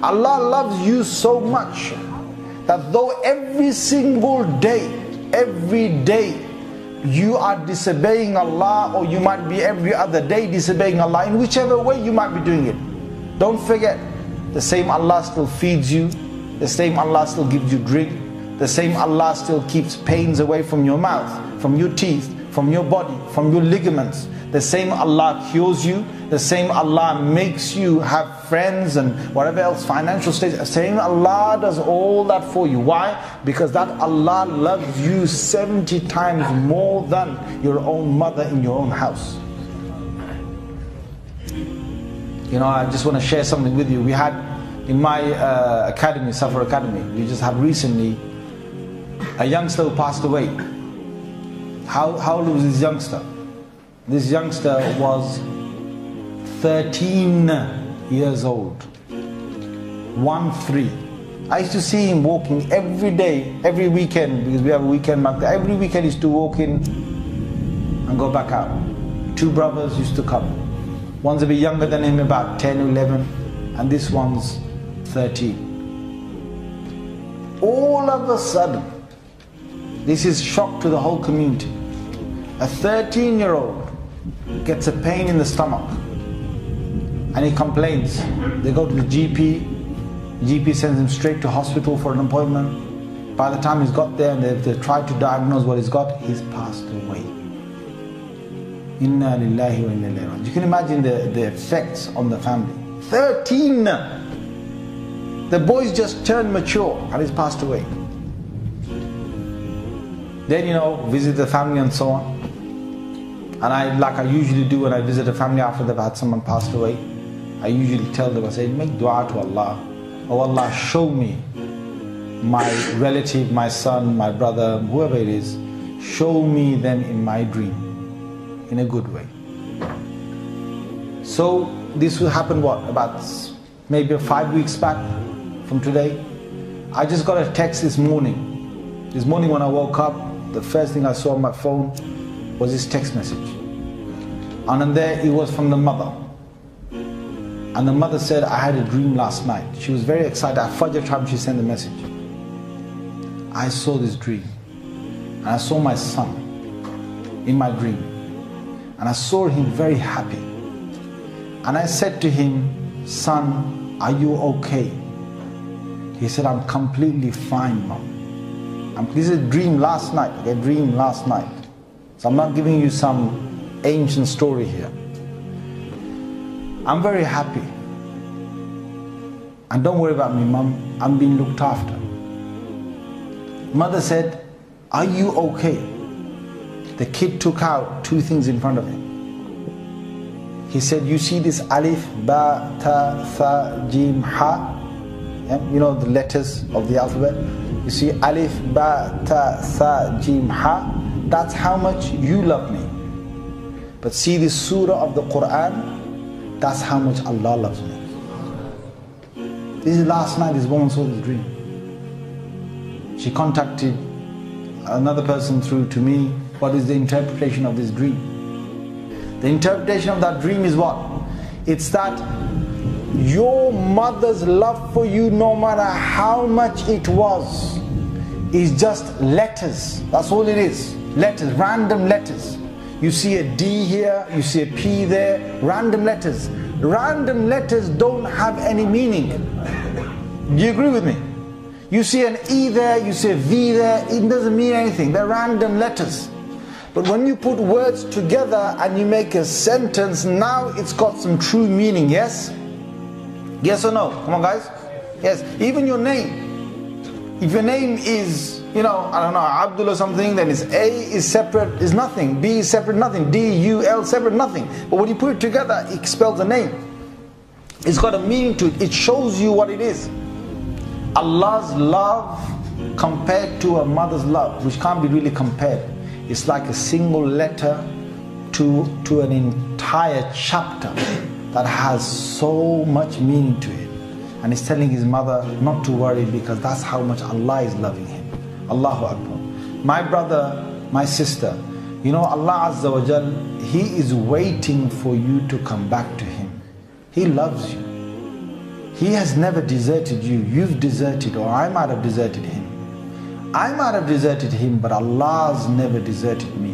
Allah loves you so much that though every single day, you are disobeying Allah, or you might be every other day disobeying Allah, in whichever way you might be doing it. Don't forget, the same Allah still feeds you, the same Allah still gives you drink, the same Allah still keeps pains away from your mouth, from your teeth, from your body, from your ligaments. The same Allah cures you, the same Allah makes you have friends and whatever else, financial status. The same Allah does all that for you. Why? Because that Allah loves you 70 times more than your own mother in your own house. You know, I just want to share something with you. We had in my academy, Safar Academy, we just had recently a youngster who passed away. How old was this youngster? This youngster was 13 years old. 13. I used to see him walking every day, every weekend, because we have a weekend market. Every weekend he used to walk in and go back out. Two brothers used to come. One's a bit younger than him, about 10, 11, and this one's 13. All of a sudden, this is shock to the whole community. A 13-year-old gets a pain in the stomach and he complains. They go to the GP. GP sends him straight to hospital for an appointment. By the time he's got there and they've tried to diagnose what he's got, he's passed away. Inna lillahi wa inna ilayhi raji'un. You can imagine the effects on the family. 13! The boy's just turned mature and he's passed away. Then, you know, visit the family and so on. And like I usually do when I visit a family after they've had someone passed away, I usually tell them, I say, make dua to Allah. Oh Allah, show me my relative, my son, my brother, whoever it is, show me them in my dream, in a good way. So this will happen, what, about maybe 5 weeks back from today. I just got a text this morning. This morning when I woke up, the first thing I saw on my phone was his text message, and there it was from the mother. And the mother said, I had a dream last night. She was very excited. At Fajr time she sent the message. I saw this dream and I saw my son in my dream and I saw him very happy. And I said to him, son, are you okay? He said, I'm completely fine, mom. This is a dream last night, a dream last night. So I'm not giving you some ancient story here. I'm very happy. And don't worry about me, mum. I'm being looked after. Mother said, are you okay? The kid took out two things in front of him. He said, you see this alif, ba, ta, tha, jim, ha? Yeah? You know the letters of the alphabet. You see alif, ba, ta, tha, jim, ha? That's how much you love me. But see this surah of the Quran, that's how much Allah loves me. This is last night, this woman saw this dream. She contacted another person through to me. What is the interpretation of this dream? The interpretation of that dream is what? It's that your mother's love for you, no matter how much it was, is just letters. That's all it is. Letters, random letters. You see a D here, you see a P there, random letters. Random letters don't have any meaning. Do you agree with me? You see an E there, you see a V there, it doesn't mean anything. They're random letters. But when you put words together and you make a sentence, now it's got some true meaning, yes? Yes or no? Come on, guys. Yes, even your name. If your name is, you know, I don't know, Abdul or something, then it's A is separate, is nothing. B is separate, nothing. D, U, L, separate, nothing. But when you put it together, it spells a name. It's got a meaning to it. It shows you what it is. Allah's love compared to a mother's love, which can't be really compared. It's like a single letter to an entire chapter that has so much meaning to it. And he's telling his mother not to worry because that's how much Allah is loving him. Allahu Akbar. My brother, my sister, you know, Allah Azza wa Jal, He is waiting for you to come back to Him. He loves you. He has never deserted you. You've deserted, or I might have deserted Him. I might have deserted Him, but Allah's never deserted me.